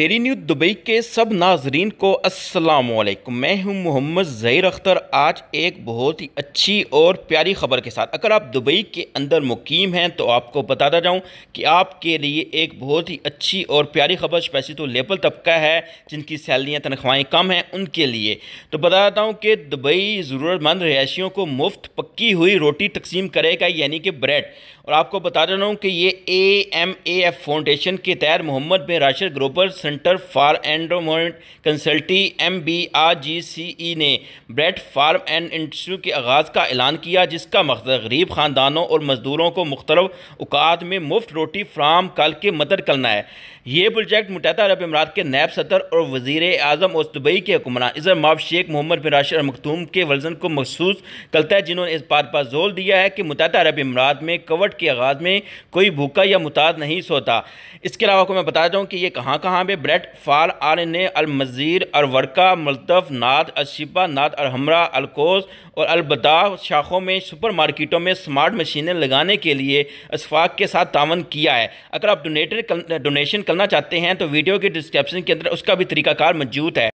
Daily news Dubai के सब नाजरीन को अस्सलाम वालेकुम। मैं हूं मोहम्मद ज़हीर अख्तर, आज एक बहुत ही अच्छी और प्यारी ख़बर के साथ। अगर आप दुबई के अंदर मुकीम हैं तो आपको बताता जाऊं कि आपके लिए एक बहुत ही अच्छी और प्यारी ख़बर स्पेशली तो लेबल तबका है जिनकी सैलरियां तनख्वाहें कम हैं उनके लिए। तो बताता हूं कि दुबई ज़रूरतमंद रहायशियों को मुफ्त पक्की हुई रोटी तकसीम करेगा, यानी कि ब्रेड। और आपको बताता जाऊँ कि ये AMAF फाउंडेशन के तहत Mohammed bin Rashid global centre for environment consultancy MBRGCE ने ब्रेड फार्म एंड इंडस्ट्री के आगाज़ का ऐलान किया, जिसका मकसद गरीब ख़ानदानों और मज़दूरों को मुख्तलिफ औकात में मुफ्त रोटी फ्राहम करके मदद करना है। ये प्रोजेक्ट मुत्तहिदा अरब इमारात के नायब सदर और वज़ीरे आज़म और दुबई के हुक्मरान इज़्ज़त माव शेख मोहम्मद बिन राशिद अल मकतूम के वर्जन को मखसूस करता है, जिन्होंने इस बात पर जोर दिया है कि मुत्तहिदा अरब इमारात में कवट के आगाज़ में कोई भूखा या मुहताज नहीं सोता। इसके अलावा को मैं बता दूँ कि ये कहाँ कहाँ पे ब्रेड फॉर ऑल ने अल मज़ीर, अल वर्का, मिर्दिफ, नाद अलशेबा, नाद अल हमरा, अल कोज़ और अल बदाआ शाखों में सुपरमार्केटों में स्मार्ट मशीनें लगाने के लिए असवाक के साथ तावन किया है। अगर आप डोनेशन करना चाहते हैं तो वीडियो के डिस्क्रिप्शन के अंदर उसका भी तरीकाकार मौजूद है।